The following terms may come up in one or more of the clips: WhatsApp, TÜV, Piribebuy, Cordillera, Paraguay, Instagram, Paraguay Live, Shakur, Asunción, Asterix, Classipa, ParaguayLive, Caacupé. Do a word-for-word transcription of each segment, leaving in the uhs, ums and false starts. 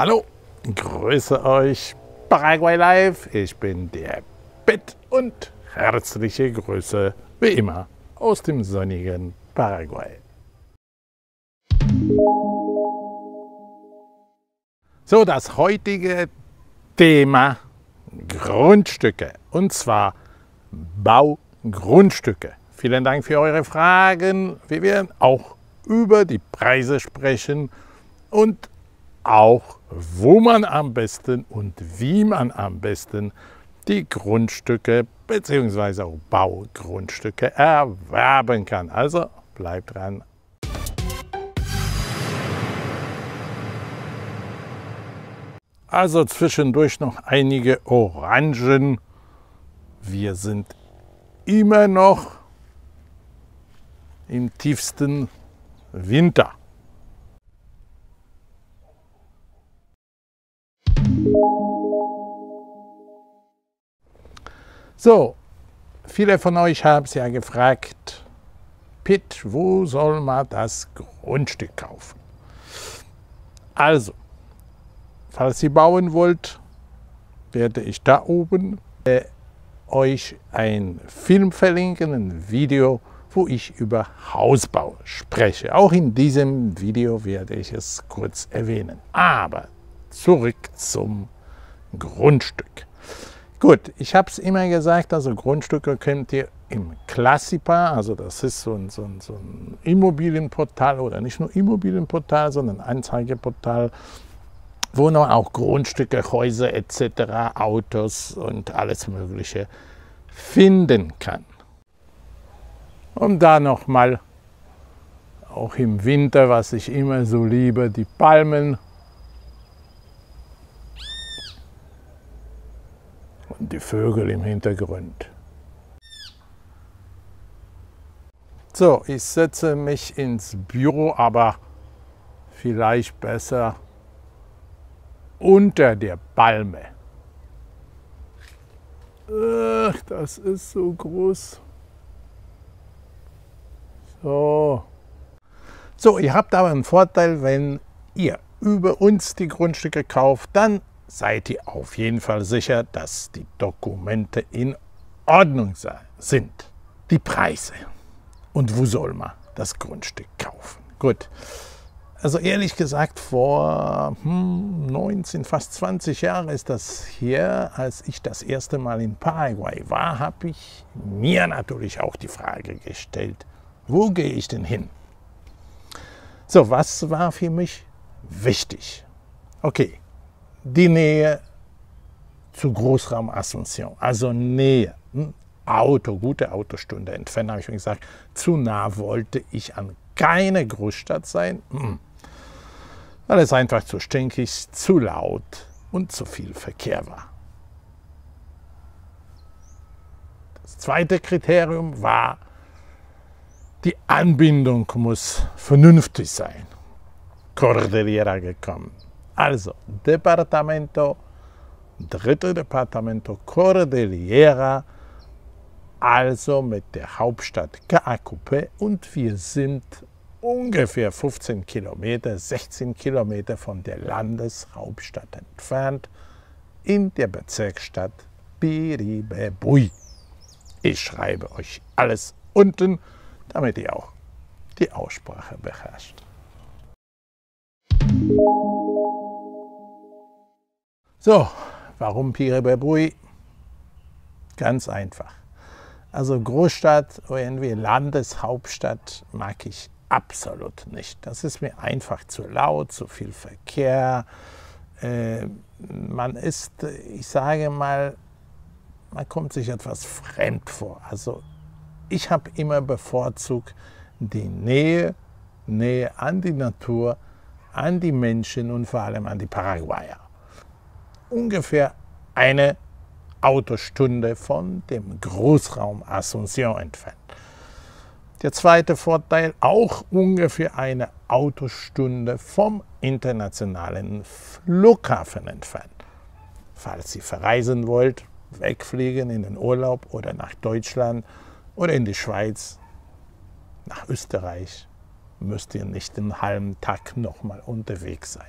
Hallo, grüße euch, Paraguay Live. Ich bin der Pitt und herzliche Grüße, wie immer, aus dem sonnigen Paraguay. So, das heutige Thema Grundstücke, und zwar Baugrundstücke. Vielen Dank für eure Fragen. Wir werden auch über die Preise sprechen und auch, wo man am besten und wie man am besten die Grundstücke bzw. auch Baugrundstücke erwerben kann. Also bleibt dran. Also zwischendurch noch einige Orangen. Wir sind immer noch im tiefsten Winter. So, viele von euch haben es ja gefragt, Pitt, wo soll man das Grundstück kaufen? Also, falls ihr bauen wollt, werde ich da oben äh, euch einen Film verlinken, ein Video, wo ich über Hausbau spreche. Auch in diesem Video werde ich es kurz erwähnen. Aber zurück zum Grundstück. Gut, ich habe es immer gesagt, also Grundstücke könnt ihr im Classipa, also das ist so ein, so, ein, so ein Immobilienportal, oder nicht nur Immobilienportal, sondern Anzeigeportal, wo noch auch Grundstücke, Häuser et cetera, Autos und alles Mögliche finden kann. Und da nochmal, auch im Winter, was ich immer so liebe, die Palmen und die Vögel im Hintergrund. So, ich setze mich ins Büro, aber vielleicht besser unter der Palme. Ach, das ist so groß. So. So, ihr habt aber einen Vorteil, wenn ihr über uns die Grundstücke kauft, dann seid ihr auf jeden Fall sicher, dass die Dokumente in Ordnung sind. Die Preise. Und wo soll man das Grundstück kaufen? Gut. Also ehrlich gesagt, vor neunzehn, fast zwanzig Jahren ist das hier, als ich das erste Mal in Paraguay war, habe ich mir natürlich auch die Frage gestellt, wo gehe ich denn hin? So, was war für mich wichtig? Okay, die Nähe zu Großraum Asunción, also Nähe, Auto, gute Autostunde entfernt, habe ich mir gesagt, zu nah wollte ich an keine Großstadt sein. Weil es einfach zu stinkig, zu laut und zu viel Verkehr war. Das zweite Kriterium war, die Anbindung muss vernünftig sein. Cordillera gekommen. Also, Departamento, dritte Departamento Cordillera, also mit der Hauptstadt Caacupé, und wir sind ungefähr fünfzehn Kilometer, sechzehn Kilometer von der Landeshauptstadt entfernt, in der Bezirksstadt Piribebuy. Ich schreibe euch alles unten, damit ihr auch die Aussprache beherrscht. So, warum Piribebuy? Ganz einfach. Also Großstadt oder irgendwie Landeshauptstadt mag ich absolut nicht. Das ist mir einfach zu laut, zu viel Verkehr. Äh, man ist, ich sage mal, man kommt sich etwas fremd vor. Also ich habe immer bevorzugt die Nähe, Nähe an die Natur, an die Menschen und vor allem an die Paraguayer. Ungefähr eine Autostunde von dem Großraum Asunción entfernt. Der zweite Vorteil, auch ungefähr eine Autostunde vom internationalen Flughafen entfernt. Falls ihr verreisen wollt, wegfliegen in den Urlaub oder nach Deutschland oder in die Schweiz, nach Österreich, müsst ihr nicht einen halben Tag nochmal unterwegs sein.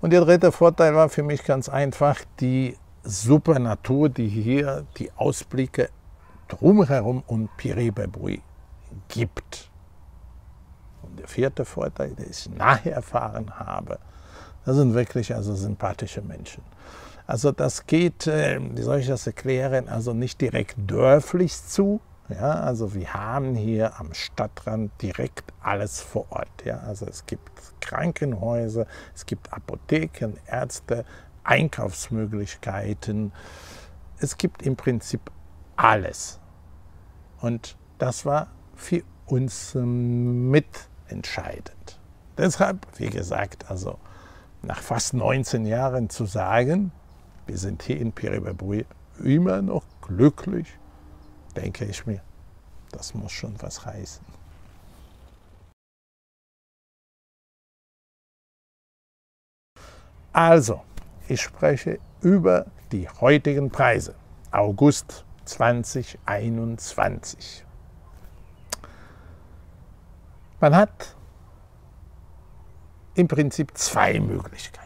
Und der dritte Vorteil war für mich ganz einfach die super Natur, die hier die Ausblicke drumherum um Piribebuy gibt. Und der vierte Vorteil, den ich nachher erfahren habe, das sind wirklich also sympathische Menschen. Also das geht, wie soll ich das erklären, also nicht direkt dörflich zu. Ja, also wir haben hier am Stadtrand direkt alles vor Ort. Ja, also es gibt Krankenhäuser, es gibt Apotheken, Ärzte, Einkaufsmöglichkeiten. Es gibt im Prinzip alles. Und das war für uns mitentscheidend. Deshalb, wie gesagt, also nach fast neunzehn Jahren zu sagen, wir sind hier in Piribebuy immer noch glücklich, denke ich mir, das muss schon was heißen. Also, ich spreche über die heutigen Preise, August zweitausendeinundzwanzig. Man hat im Prinzip zwei Möglichkeiten.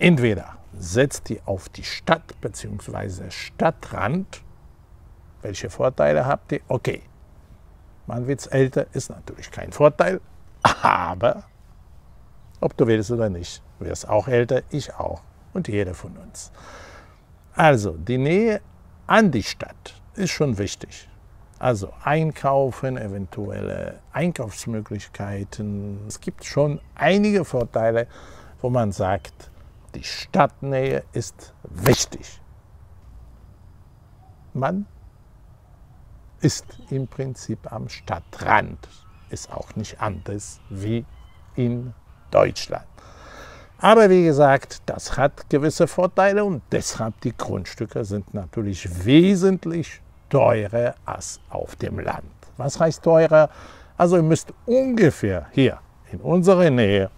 Entweder setzt ihr auf die Stadt bzw. Stadtrand. Welche Vorteile habt ihr? Okay, man wird's älter, ist natürlich kein Vorteil, aber ob du willst oder nicht, wirst auch älter, ich auch und jeder von uns. Also die Nähe an die Stadt ist schon wichtig. Also einkaufen, eventuelle Einkaufsmöglichkeiten. Es gibt schon einige Vorteile, wo man sagt, die Stadtnähe ist wichtig. Man ist im Prinzip am Stadtrand, ist auch nicht anders wie in Deutschland. Aber wie gesagt, das hat gewisse Vorteile und deshalb die Grundstücke sind natürlich wesentlich teurer als auf dem Land. Was heißt teurer? Also ihr müsst ungefähr hier in unserer Nähe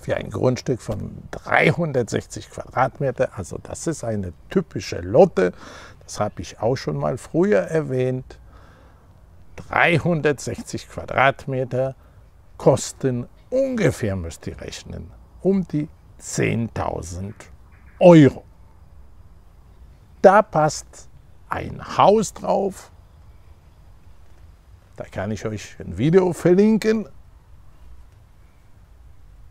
für ein Grundstück von dreihundertsechzig Quadratmeter, also das ist eine typische Lotte, das habe ich auch schon mal früher erwähnt, dreihundertsechzig Quadratmeter kosten ungefähr, müsst ihr rechnen, um die zehntausend Euro. Da passt ein Haus drauf, da kann ich euch ein Video verlinken.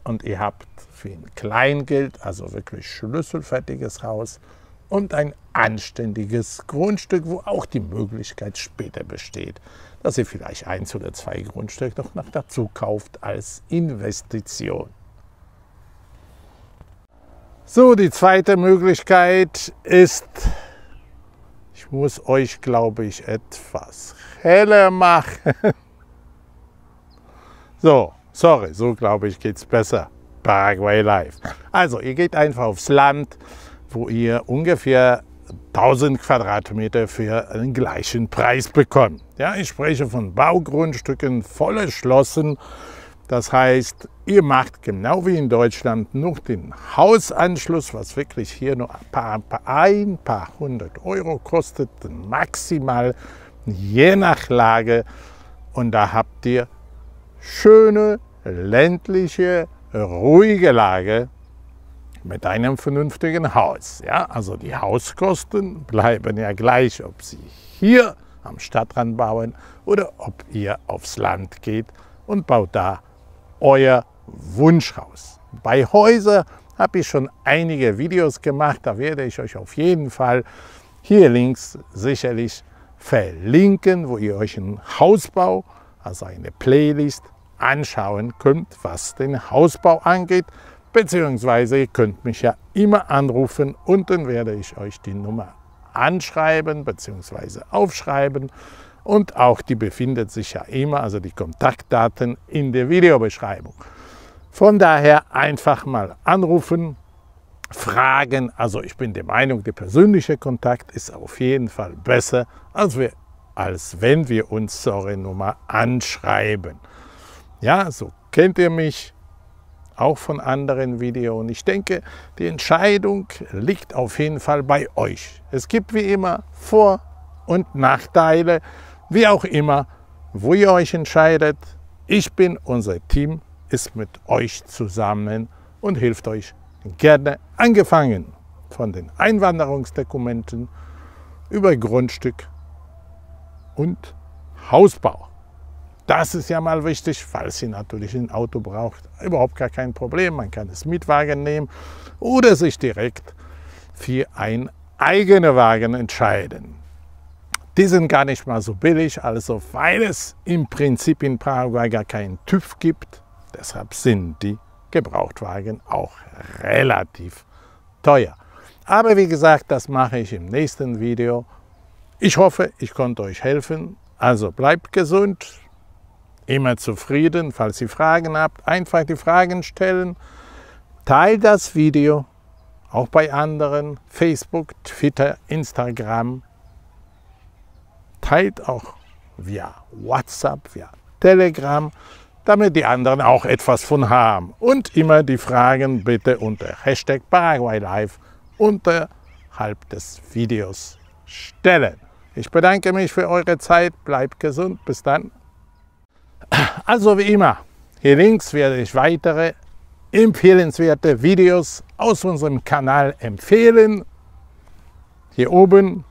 Und ihr habt für ein Kleingeld, also wirklich schlüsselfertiges Haus und ein anständiges Grundstück, wo auch die Möglichkeit später besteht, dass ihr vielleicht eins oder zwei Grundstücke noch nach dazu kauft als Investition. So, die zweite Möglichkeit ist, ich muss euch, glaube ich, etwas heller machen. So. Sorry, so glaube ich, geht es besser. Paraguay Live. Also, ihr geht einfach aufs Land, wo ihr ungefähr tausend Quadratmeter für den gleichen Preis bekommt. Ja, ich spreche von Baugrundstücken voll erschlossen. Das heißt, ihr macht genau wie in Deutschland noch den Hausanschluss, was wirklich hier nur ein paar, ein paar hundert Euro kostet, maximal, je nach Lage. Und da habt ihr schöne, ländliche, ruhige Lage mit einem vernünftigen Haus. Ja, also die Hauskosten bleiben ja gleich, ob Sie hier am Stadtrand bauen oder ob ihr aufs Land geht und baut da euer Wunschhaus. Bei Häusern habe ich schon einige Videos gemacht, da werde ich euch auf jeden Fall hier links sicherlich verlinken, wo ihr euch einen Hausbau, also eine Playlist, anschauen könnt, was den Hausbau angeht, beziehungsweise ihr könnt mich ja immer anrufen und dann werde ich euch die Nummer anschreiben beziehungsweise aufschreiben und auch die befindet sich ja immer, also die Kontaktdaten in der Videobeschreibung. Von daher einfach mal anrufen, fragen, also ich bin der Meinung, der persönliche Kontakt ist auf jeden Fall besser, als wir als wenn wir uns so eine Nummer anschreiben. Ja, so kennt ihr mich auch von anderen Videos. Und ich denke, die Entscheidung liegt auf jeden Fall bei euch. Es gibt wie immer Vor- und Nachteile, wie auch immer, wo ihr euch entscheidet. Ich bin, unser Team ist mit euch zusammen und hilft euch gerne, angefangen von den Einwanderungsdokumenten über Grundstück und Hausbau. Das ist ja mal wichtig, falls ihr natürlich ein Auto braucht, überhaupt gar kein Problem. Man kann es mit Wagen nehmen oder sich direkt für einen eigenen Wagen entscheiden. Die sind gar nicht mal so billig, also weil es im Prinzip in Paraguay gar keinen TÜV gibt, deshalb sind die Gebrauchtwagen auch relativ teuer. Aber wie gesagt, das mache ich im nächsten Video. Ich hoffe, ich konnte euch helfen. Also bleibt gesund, immer zufrieden. Falls ihr Fragen habt, einfach die Fragen stellen. Teilt das Video auch bei anderen, Facebook, Twitter, Instagram. Teilt auch via WhatsApp, via Telegram, damit die anderen auch etwas von haben. Und immer die Fragen bitte unter Hashtag ParaguayLive unterhalb des Videos stellen. Ich bedanke mich für eure Zeit. Bleibt gesund. Bis dann. Also wie immer, hier links werde ich weitere empfehlenswerte Videos aus unserem Kanal empfehlen. Hier oben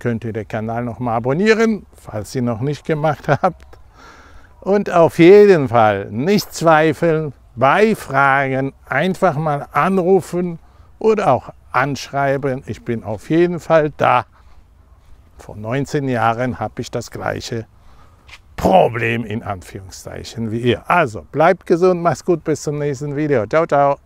könnt ihr den Kanal noch mal abonnieren, falls ihr noch nicht gemacht habt. Und auf jeden Fall nicht zweifeln, bei Fragen einfach mal anrufen oder auch anschreiben. Ich bin auf jeden Fall da. Vor neunzehn Jahren habe ich das gleiche Problem in Anführungszeichen wie ihr. Also bleibt gesund, macht's gut, bis zum nächsten Video. Ciao, ciao.